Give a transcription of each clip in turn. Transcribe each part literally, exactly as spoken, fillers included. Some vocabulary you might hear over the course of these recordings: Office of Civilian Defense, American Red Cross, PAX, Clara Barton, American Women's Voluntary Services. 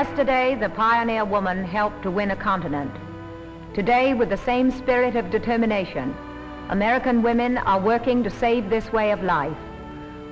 Yesterday, the pioneer woman helped to win a continent. Today, with the same spirit of determination, American women are working to save this way of life,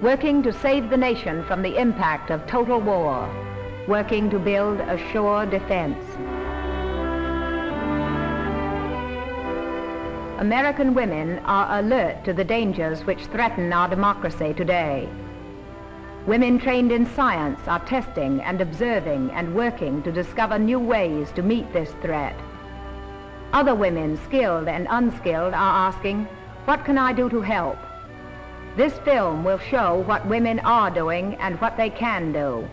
working to save the nation from the impact of total war, working to build a sure defense. American women are alert to the dangers which threaten our democracy today. Women trained in science are testing and observing and working to discover new ways to meet this threat. Other women, skilled and unskilled, are asking, "What can I do to help?" This film will show what women are doing and what they can do.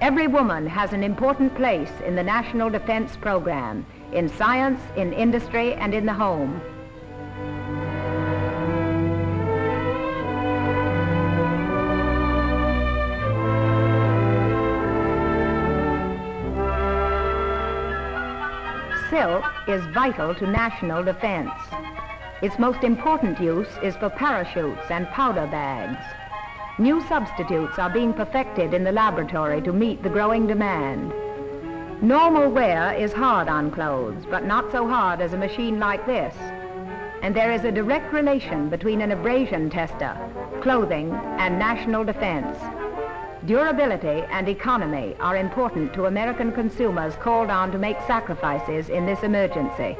Every woman has an important place in the National Defense Program, in science, in industry, and in the home. Silk is vital to national defense. Its most important use is for parachutes and powder bags. New substitutes are being perfected in the laboratory to meet the growing demand. Normal wear is hard on clothes, but not so hard as a machine like this. And there is a direct relation between an abrasion tester, clothing, and national defense. Durability and economy are important to American consumers called on to make sacrifices in this emergency.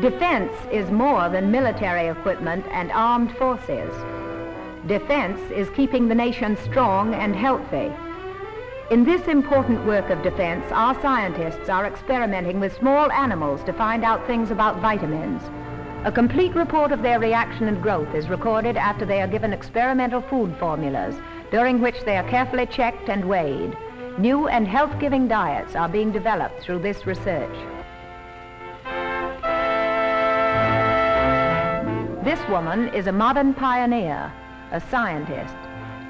Defense is more than military equipment and armed forces. Defense is keeping the nation strong and healthy. In this important work of defense, our scientists are experimenting with small animals to find out things about vitamins. A complete report of their reaction and growth is recorded after they are given experimental food formulas, during which they are carefully checked and weighed. New and health-giving diets are being developed through this research. This woman is a modern pioneer, a scientist.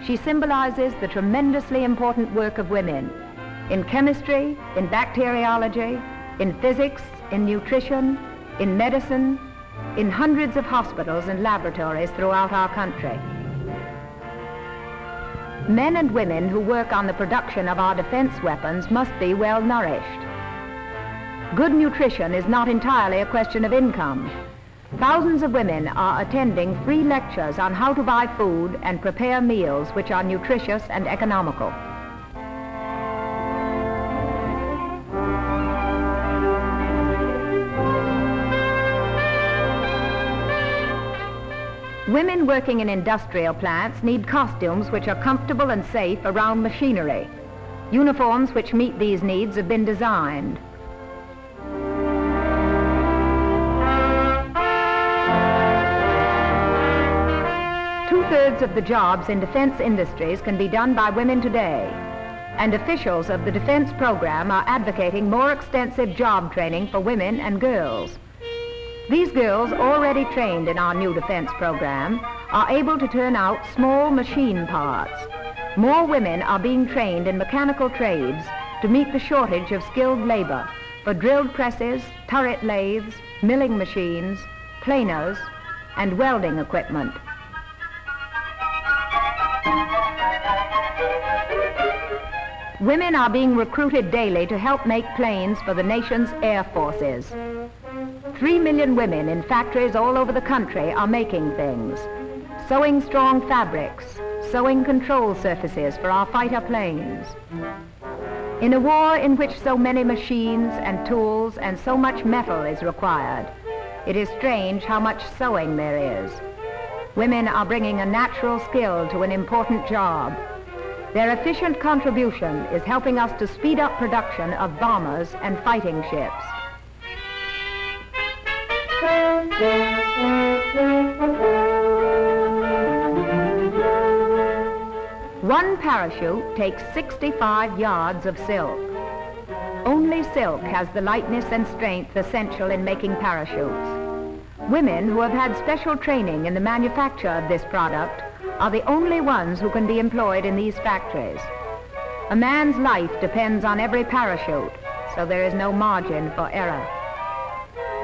She symbolizes the tremendously important work of women in chemistry, in bacteriology, in physics, in nutrition, in medicine, in hundreds of hospitals and laboratories throughout our country. Men and women who work on the production of our defense weapons must be well nourished. Good nutrition is not entirely a question of income. Thousands of women are attending free lectures on how to buy food and prepare meals which are nutritious and economical. Women working in industrial plants need costumes which are comfortable and safe around machinery. Uniforms which meet these needs have been designed. Two-thirds of the jobs in defense industries can be done by women today, and officials of the defense program are advocating more extensive job training for women and girls. These girls, already trained in our new defense program, are able to turn out small machine parts. More women are being trained in mechanical trades to meet the shortage of skilled labor for drilled presses, turret lathes, milling machines, planers, and welding equipment. Women are being recruited daily to help make planes for the nation's air forces. Three million women in factories all over the country are making things, sewing strong fabrics, sewing control surfaces for our fighter planes. In a war in which so many machines and tools and so much metal is required, it is strange how much sewing there is. Women are bringing a natural skill to an important job. Their efficient contribution is helping us to speed up production of bombers and fighting ships. One parachute takes sixty-five yards of silk. Only silk has the lightness and strength essential in making parachutes. Women who have had special training in the manufacture of this product are the only ones who can be employed in these factories. A man's life depends on every parachute, so there is no margin for error.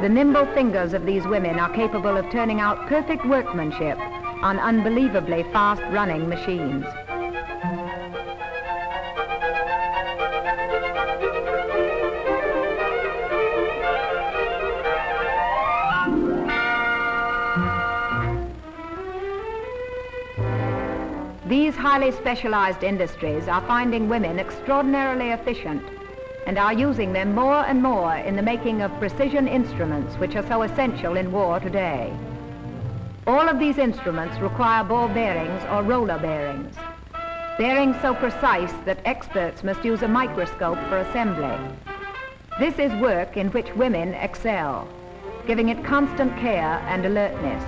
The nimble fingers of these women are capable of turning out perfect workmanship on unbelievably fast-running machines. These highly specialized industries are finding women extraordinarily efficient and are using them more and more in the making of precision instruments which are so essential in war today. All of these instruments require ball bearings or roller bearings, bearings so precise that experts must use a microscope for assembly. This is work in which women excel, giving it constant care and alertness.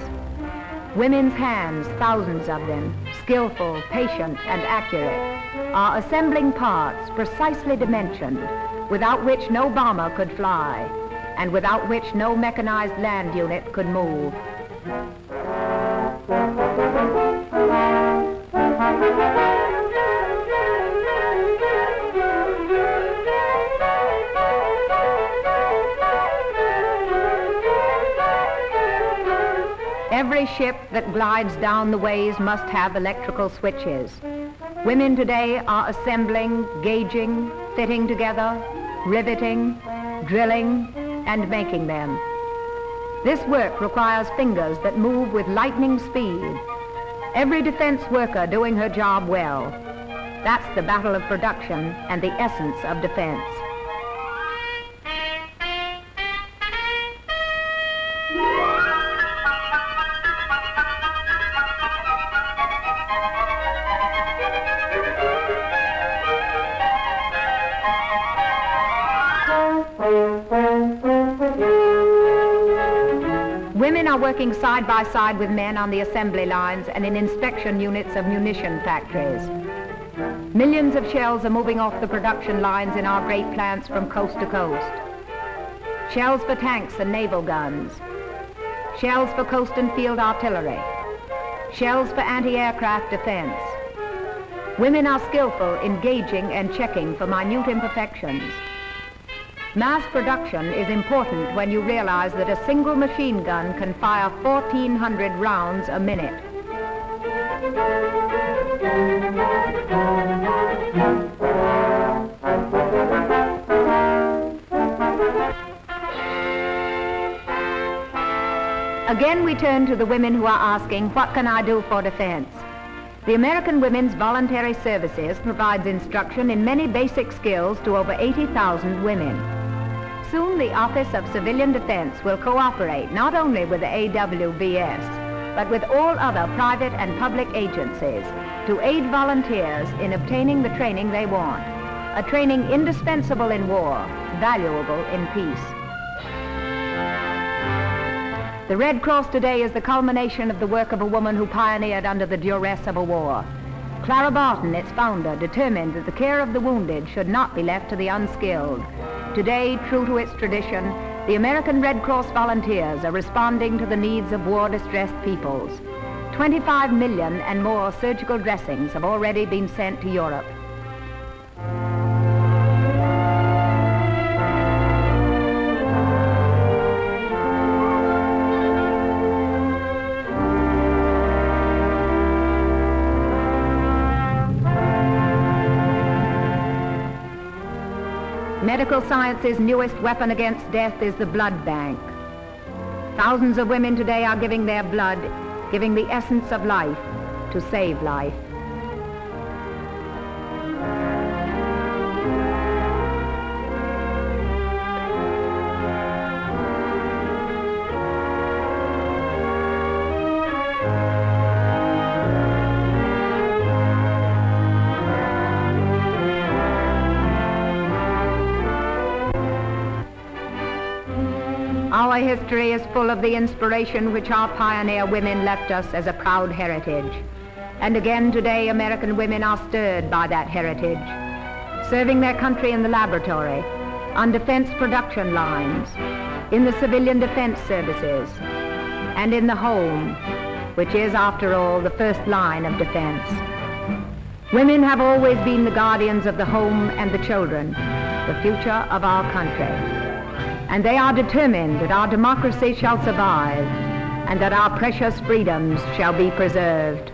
Women's hands, thousands of them, skillful, patient, and accurate, are assembling parts precisely dimensioned, without which no bomber could fly, and without which no mechanized land unit could move. Every ship that glides down the ways must have electrical switches. Women today are assembling, gauging, fitting together, riveting, drilling, and making them. This work requires fingers that move with lightning speed. Every defense worker doing her job well. That's the battle of production and the essence of defense. Women are working side by side with men on the assembly lines and in inspection units of munition factories. Millions of shells are moving off the production lines in our great plants from coast to coast. Shells for tanks and naval guns. Shells for coast and field artillery. Shells for anti-aircraft defense. Women are skillful in gauging and checking for minute imperfections. Mass production is important when you realize that a single machine gun can fire fourteen hundred rounds a minute. Again, we turn to the women who are asking, what can I do for defense? The American Women's Voluntary Services provides instruction in many basic skills to over eighty thousand women. Soon the Office of Civilian Defense will cooperate not only with the A W B S, but with all other private and public agencies to aid volunteers in obtaining the training they want, a training indispensable in war, valuable in peace. The Red Cross today is the culmination of the work of a woman who pioneered under the duress of a war. Clara Barton, its founder, determined that the care of the wounded should not be left to the unskilled. Today, true to its tradition, the American Red Cross volunteers are responding to the needs of war-distressed peoples. twenty-five million and more surgical dressings have already been sent to Europe. Medical science's newest weapon against death is the blood bank. Thousands of women today are giving their blood, giving the essence of life to save life. Our history is full of the inspiration which our pioneer women left us as a proud heritage. And again today, American women are stirred by that heritage, serving their country in the laboratory, on defense production lines, in the civilian defense services, and in the home, which is, after all, the first line of defense. Women have always been the guardians of the home and the children, the future of our country. and they are determined that our democracy shall survive and that our precious freedoms shall be preserved.